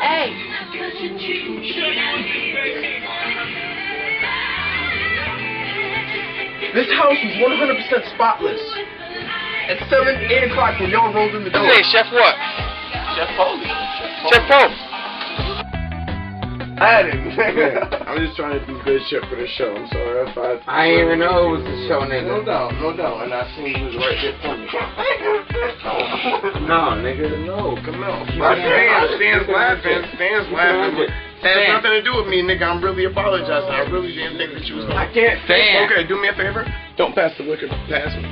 Hey! This house was 100% spotless. At 7, 8 o'clock when y'all rolled in the door. Hey, Chef what? Chef Foley. Chef Foley. I had it. I'm just trying to do good shit for the show. I'm sorry if I didn't even know it was the show, nigga. No doubt, no doubt. And I seen you was right there for me. No, nigga, no, come on. Stan's laughing. It has nothing to do with me, nigga. I'm really apologizing. I really didn't think that you was going. I can't stand. Okay, do me a favor. Don't pass the liquor. Pass me.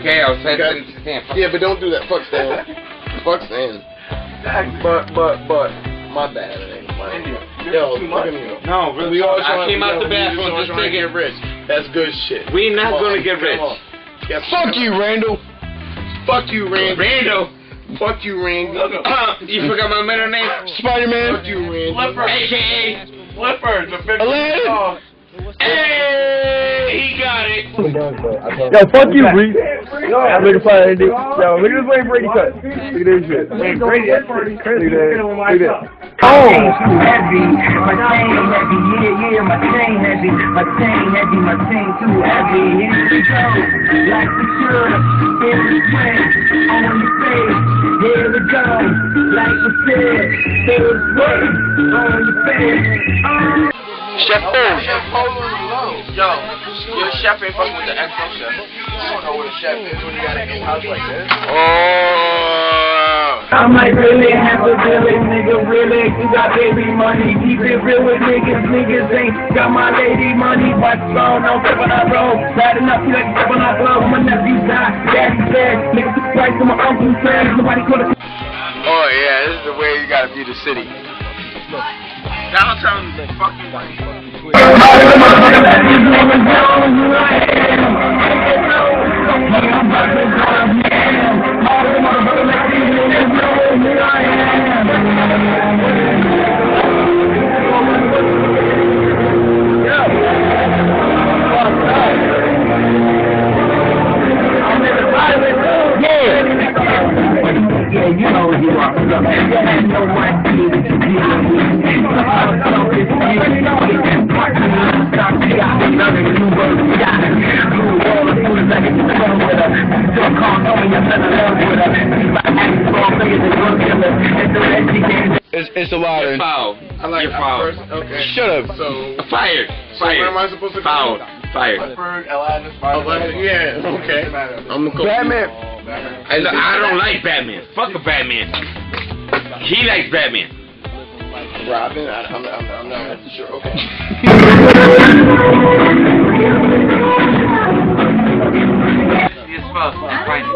Okay, I'll send it to Stan. Yeah, but don't do that. Fuck Stan. Fuck Stan. But, my bad. Yo, look at me. No, really. I came out the bathroom just to get rich. That's good shit. We not gonna get rich. Fuck you, Randall. Fuck you, Randy. Rando. Fuck you, Randy. You forgot my middle name? Spider-Man. Fuck you, Randy. Flipper. A.K.A. Flipper. The big dog. Hey, he got it. Yo, fuck you, Reed. Yo, look at this way Brady cut. Look at this shit. Look at this. Oh, heavy, my chain heavy, yeah, my chain too heavy. Here we go, like the syrup, here we play, on the face, here we go, like the syrup, here we play, on the face. Chef Foley. Yo, your chef ain't fucking with the XO chef. You don't know what a chef is when you got an in-house like this. I might really have a village, nigga, really. You got baby money, keep it real with niggas. Niggas ain't got my lady money. Watch the phone, don't step on our road. Bad enough, you like to step on our globe. My nephew died, daddy dead. Niggas took twice to my uncle's friends. Nobody called it. Oh, yeah, this is the way you gotta view the city. Downtown is fucking like yeah, you know you are. Yeah, no one needs to be it's a lot of foul. I like foul. Okay. Shut up. So fired. Fired. Where am I supposed to foul? Fired. Yeah. Okay. I'm the Batman. I don't like Batman. Fuck a Batman. He likes Batman. Robin, I'm not sure. Okay. I don't know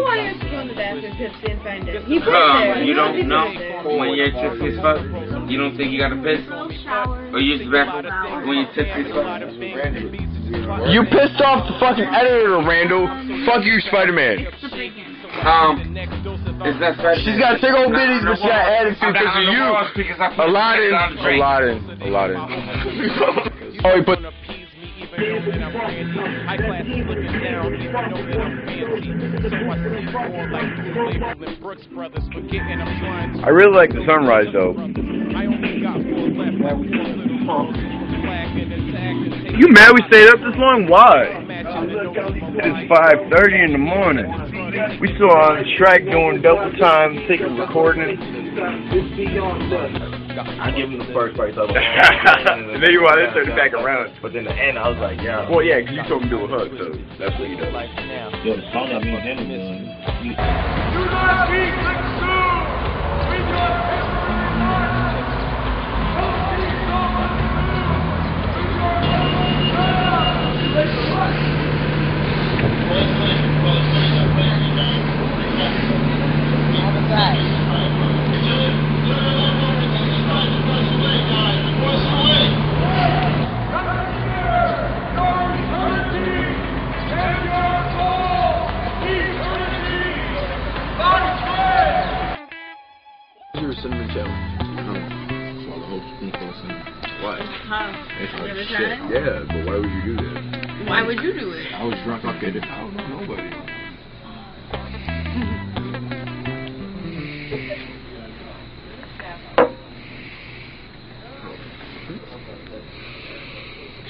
why you're going to the bathroom to piss and find it. He you don't know when you're tipsy as fuck? You don't think you gotta piss? Or use the bathroom when you're tipsy as fuck? You pissed off the fucking editor, Randall. Fuck you, Spider-Man. Is that right? She's got big old bitties, but she got attitude because of you. Aladdin. Oh, he put. I really like the sunrise though. You mad we stayed up this long? Why? It is 5:30 in the morning. We saw Shrek doing double time, taking recording. I give him the first price up. And then you want to turn it back around. But then the end, I was like, yeah. Well, yeah, because you told him to do a hug, so that's what you do. Yo, the song got me on enemy. Do not be consumed with your enemy. Why? Shit. Yeah, but why would you do that? Why would you do it? I was drunk. I don't know nobody.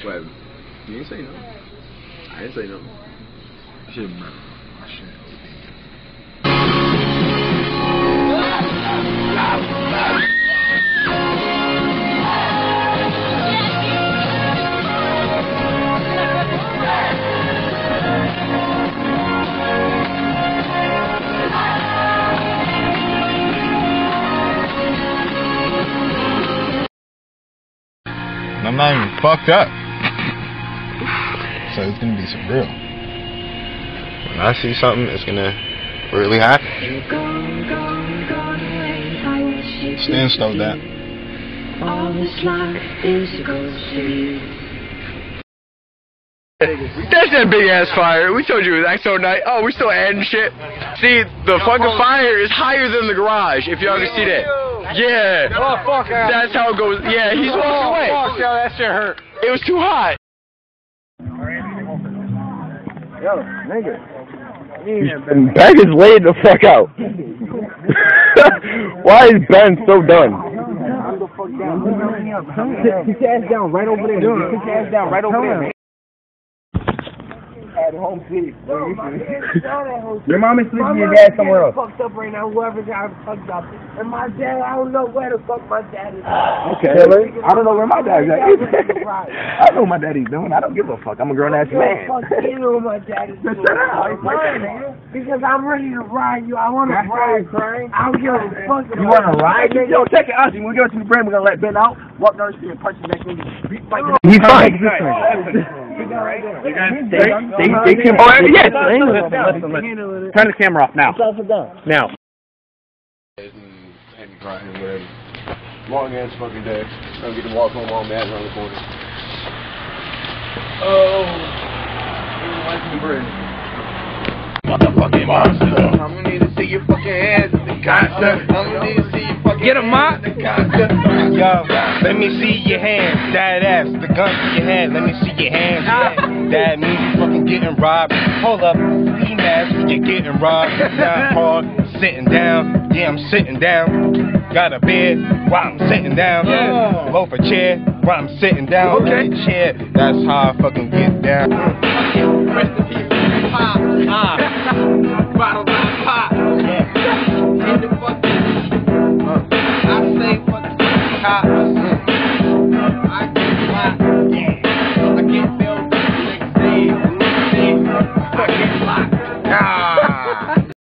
What? You ain't say nothing. I ain't say nothing. Shit, man. I shouldn't. I'm not even fucked up. So it's gonna be some real. When I see something, it's gonna really happen. Stan stole that. All this life is a ghost city. That's that big ass fire. We told you it was Axo Night. Oh, we're still adding shit. See, the fucking fire is higher than the garage, if y'all can see that. Yeah. Oh, fuck. That's how it goes. Yeah, he's walking away. Oh, fuck, yo, that shit hurt. It was too hot. Yo, nigga. That is laid the fuck out. Why is Ben so done? Put your ass down right over there. Put your ass down right over there, man. At home sleep. Your mom is sleeping, your dad somewhere else. Fucked up right now. Whoever's out fucked up. And my dad, I don't know where the fuck my dad is. Okay. Really? I don't know where my dad's at. I know what my daddy's doing. I don't give a fuck. I'm a grown ass man. Fuck you know what my daddy's doing. Shut up. Because I'm ready to ride you. I want to ride. I don't give a fuck. You want to ride? Yo, check it out. When we go to the brand, we're gonna let Ben out. Walk down the street and punch the next nigga. He's fine. They came over. Yes. Turn the camera off now. Now. And crying, whatever. Long ass fucking day. I'm gonna get to walk home all mad around the corner. Oh. Life bread. Motherfucking monster. I'm gonna need to see your fucking ass at the concert. I'm gonna need to see your fucking. Get him out. Yo, let me see your hands, that ass, the gun to your head, let me see your hands. That means you fucking getting robbed. Hold up, eating ass, you're getting robbed. Down hard, sitting down, yeah, I'm sitting down. Got a bed while I'm sitting down. Yeah. Loaf a chair while I'm sitting down. Okay. Chair, that's how I fucking get down. Rest in peace, pop, bottle pop. Yeah. I say fucking cop.